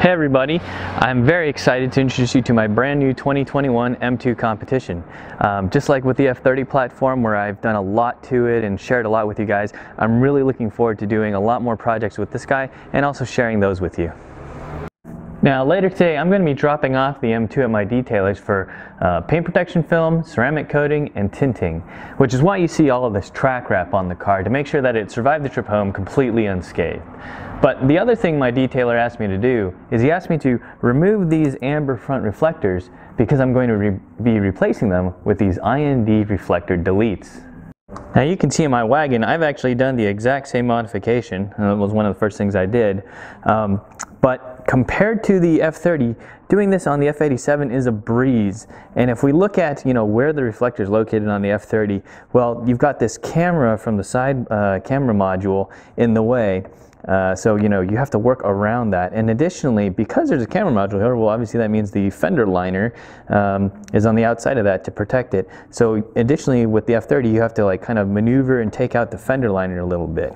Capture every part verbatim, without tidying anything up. Hey everybody, I'm very excited to introduce you to my brand new twenty twenty-one M two Competition. Um, just like with the F thirty platform where I've done a lot to it and shared a lot with you guys, I'm really looking forward to doing a lot more projects with this guy and also sharing those with you. Now later today I'm going to be dropping off the M two at my detailers for uh, paint protection film, ceramic coating, and tinting, which is why you see all of this track wrap on the car to make sure that it survived the trip home completely unscathed. But the other thing my detailer asked me to do is he asked me to remove these amber front reflectors because I'm going to re be replacing them with these I N D reflector deletes. Now you can see in my wagon I've actually done the exact same modification, and that was one of the first things I did. Um, But compared to the F thirty, doing this on the F eighty-seven is a breeze. And if we look at, you know, where the reflector is located on the F thirty, well, you've got this camera from the side uh, camera module in the way. Uh, so, you know, you have to work around that. And additionally, because there's a camera module here, well, obviously that means the fender liner um, is on the outside of that to protect it. So additionally, with the F thirty, you have to like kind of maneuver and take out the fender liner a little bit.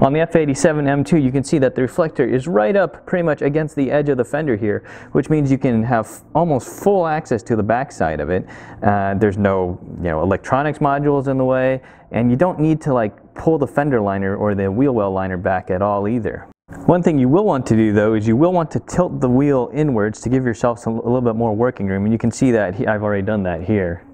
On the F eighty-seven M two, you can see that the reflector is right up pretty much against the edge of the fender here, which means you can have almost full access to the backside of it. Uh, there's no, you know, electronics modules in the way, and you don't need to like pull the fender liner or the wheel well liner back at all either. One thing you will want to do though is you will want to tilt the wheel inwards to give yourself some, a little bit more working room, and you can see that he, I've already done that here.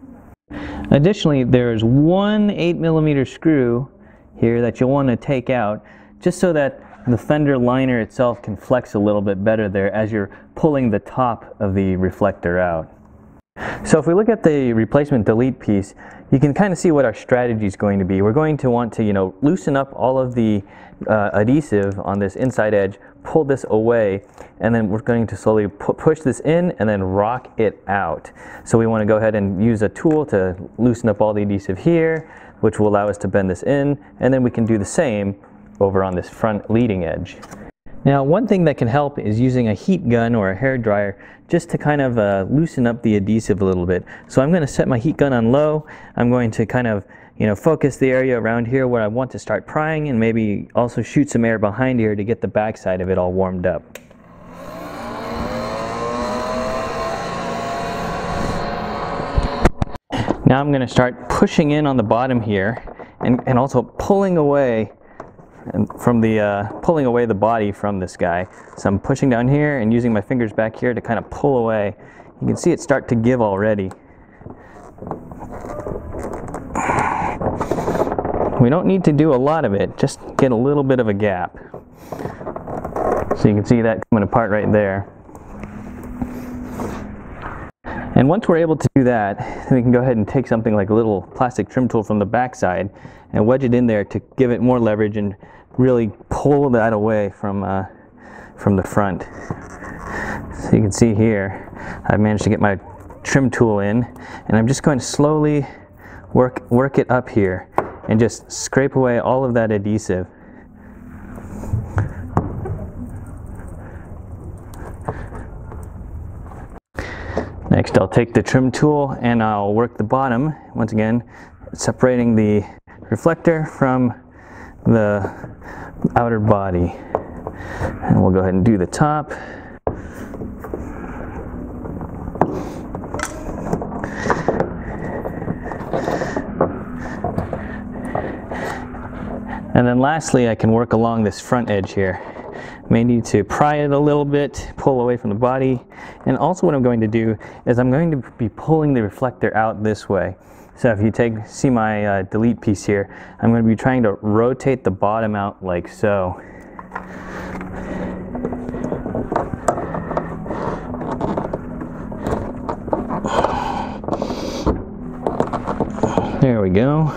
Additionally, there is one eight millimeter screw here that you'll want to take out just so that the fender liner itself can flex a little bit better there as you're pulling the top of the reflector out. So if we look at the replacement delete piece, you can kind of see what our strategy is going to be. We're going to want to, you know, loosen up all of the uh, adhesive on this inside edge, pull this away, and then we're going to slowly pu push this in and then rock it out. So we want to go ahead and use a tool to loosen up all the adhesive here, which will allow us to bend this in, and then we can do the same over on this front leading edge. Now one thing that can help is using a heat gun or a hair dryer just to kind of uh, loosen up the adhesive a little bit. So I'm going to set my heat gun on low. I'm going to kind of, you know, focus the area around here where I want to start prying, and maybe also shoot some air behind here to get the backside of it all warmed up. Now I'm going to start pushing in on the bottom here, and, and also pulling away and from the uh, pulling away the body from this guy. So I'm pushing down here and using my fingers back here to kind of pull away. You can see it start to give already. We don't need to do a lot of it, just get a little bit of a gap. So you can see that coming apart right there. And once we're able to do that, then we can go ahead and take something like a little plastic trim tool from the backside and wedge it in there to give it more leverage and really pull that away from, uh, from the front. So you can see here, I've managed to get my trim tool in, and I'm just going to slowly work, work it up here and just scrape away all of that adhesive. Next, I'll take the trim tool and I'll work the bottom, once again separating the reflector from the outer body. And we'll go ahead and do the top. And then lastly, I can work along this front edge here. May need to pry it a little bit, pull away from the body, and also what I'm going to do is I'm going to be pulling the reflector out this way. So if you take, see my uh, delete piece here, I'm going to be trying to rotate the bottom out like so. There we go.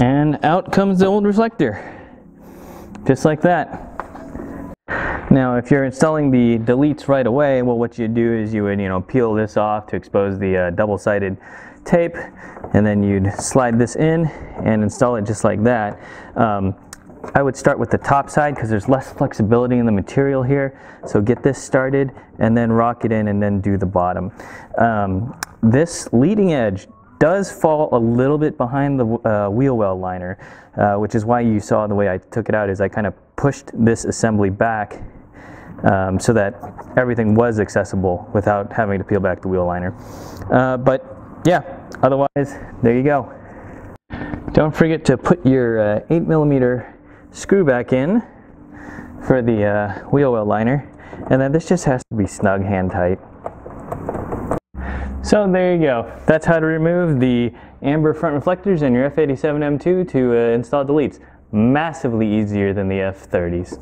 And out comes the old reflector, just like that. Now, if you're installing the deletes right away, well, what you do is you would, you know, peel this off to expose the uh, double-sided tape, and then you'd slide this in and install it just like that. Um, I would start with the top side because there's less flexibility in the material here. So get this started and then rock it in and then do the bottom. Um, this leading edge does fall a little bit behind the uh, wheel well liner, uh, which is why you saw the way I took it out is I kind of pushed this assembly back um, so that everything was accessible without having to peel back the wheel liner. Uh, but yeah, otherwise, there you go. Don't forget to put your uh, eight millimeter screw back in for the uh, wheel well liner, and then this just has to be snug hand tight. So there you go. That's how to remove the amber front reflectors in your F eighty-seven M two to uh, install deletes. Massively easier than the F thirties.